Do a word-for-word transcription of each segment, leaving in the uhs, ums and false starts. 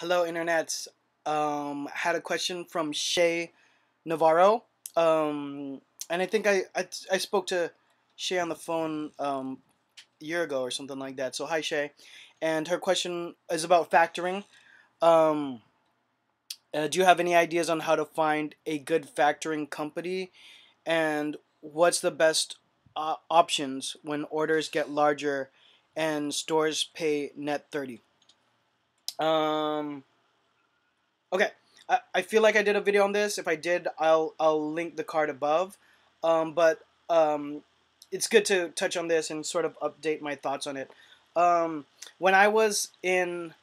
Hello, internets. Um, I had a question from Shay Navarro, um, and I think I, I, I spoke to Shay on the phone um, a year ago or something like that. So hi, Shay. And her question is about factoring. Um, uh, do you have any ideas on how to find a good factoring company, and what's the best uh, options when orders get larger and stores pay net thirty? Um, okay, I, I feel like I did a video on this. If I did, I'll, I'll link the card above, um, but um, it's good to touch on this and sort of update my thoughts on it. Um, when I was in,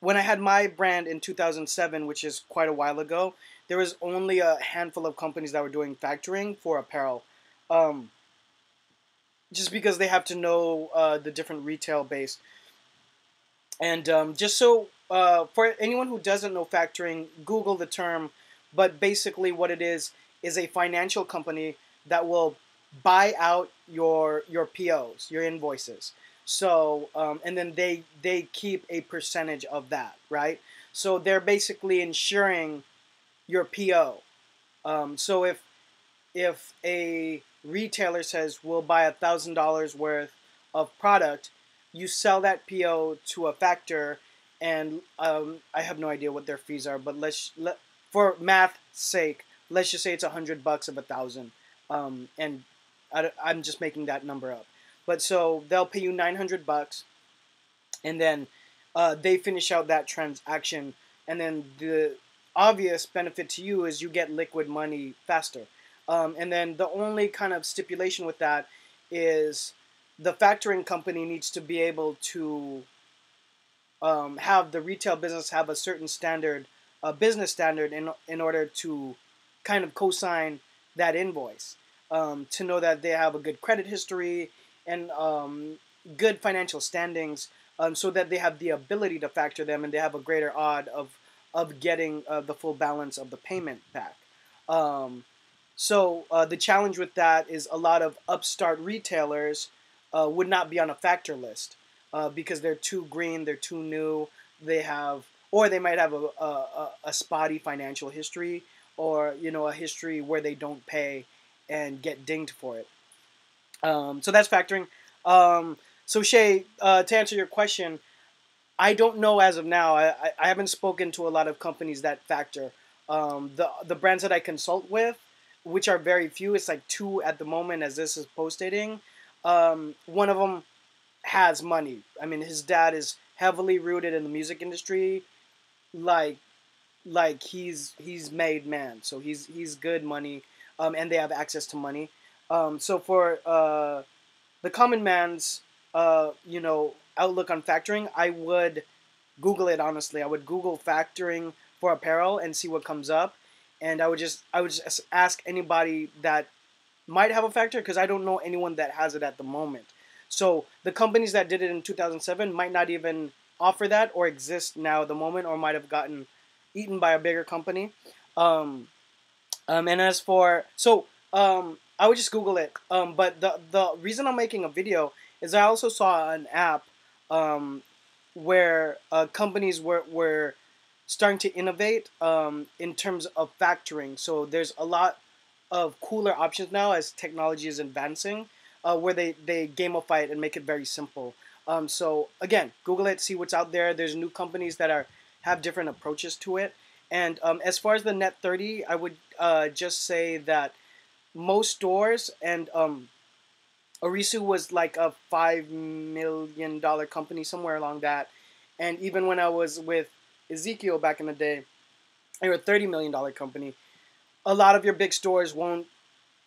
when I had my brand in two thousand seven, which is quite a while ago, there was only a handful of companies that were doing factoring for apparel, um, just because they have to know uh, the different retail base. And um, just so, uh, for anyone who doesn't know factoring, Google the term, but basically what it is, is a financial company that will buy out your your P Os, your invoices. So, um, and then they, they keep a percentage of that, right? So they're basically insuring your P O. Um, so if, if a retailer says, we'll buy one thousand dollars worth of product, you sell that P O to a factor, and um, I have no idea what their fees are, but let's let, for math's sake, let's just say it's a hundred bucks of a thousand, um, and I, I'm just making that number up. But so they'll pay you nine hundred bucks, and then uh, they finish out that transaction, and then the obvious benefit to you is you get liquid money faster, um, and then the only kind of stipulation with that is, the factoring company needs to be able to um, have the retail business have a certain standard, a business standard, in in order to kind of co-sign that invoice, um, to know that they have a good credit history and um, good financial standings, um, so that they have the ability to factor them and they have a greater odd of of getting uh, the full balance of the payment back. Um, so uh, the challenge with that is a lot of upstart retailers Uh, would not be on a factor list uh, because they're too green, they're too new, they have, or they might have a, a, a spotty financial history, or you know, a history where they don't pay and get dinged for it. Um, so that's factoring. Um, so Shay, uh, to answer your question, I don't know as of now. I, I haven't spoken to a lot of companies that factor. Um, the, the brands that I consult with, which are very few, it's like two at the moment as this is post-dating. Um, one of them has money. I mean, his dad is heavily rooted in the music industry. Like, like he's, he's made man. So he's, he's good money. Um, and they have access to money. Um, so for, uh, the common man's, uh, you know, outlook on factoring, I would Google it. Honestly, I would Google factoring for apparel and see what comes up. And I would just, I would just ask anybody that might have a factor, because I don't know anyone that has it at the moment. So the companies that did it in two thousand seven might not even offer that or exist now at the moment, or might have gotten eaten by a bigger company. Um, um, and as for, so um, I would just Google it. Um, but the, the reason I'm making a video is I also saw an app um, where uh, companies were, were starting to innovate um, in terms of factoring. So there's a lot of cooler options now as technology is advancing, uh, where they, they gamify it and make it very simple. Um, so again, Google it, see what's out there. There's new companies that are have different approaches to it. And um, as far as the net thirty, I would uh, just say that most stores, and um, Arisu was like a five million dollar company, somewhere along that. And even when I was with Ezekiel back in the day, they were a thirty million dollar company. A lot of your big stores won't,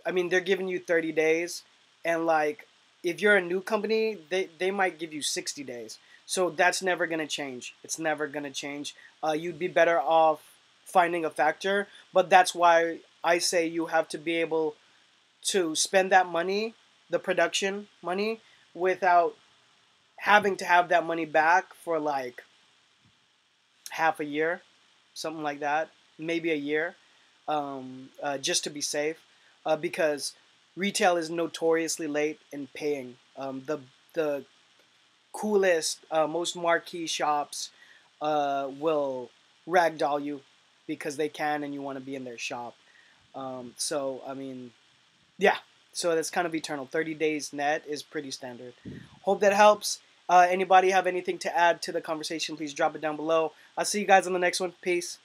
I mean, they're giving you thirty days, and like, if you're a new company, they, they might give you sixty days. So that's never going to change. It's never going to change. Uh, you'd be better off finding a factor, but that's why I say you have to be able to spend that money, the production money, without having to have that money back for like half a year, something like that, maybe a year. Um, uh, just to be safe, uh, because retail is notoriously late in paying. Um, the the coolest, uh, most marquee shops uh, will ragdoll you because they can and you want to be in their shop. Um, so, I mean, yeah. So that's kind of eternal. thirty days net is pretty standard. Hope that helps. Uh, anybody have anything to add to the conversation, please drop it down below. I'll see you guys on the next one. Peace.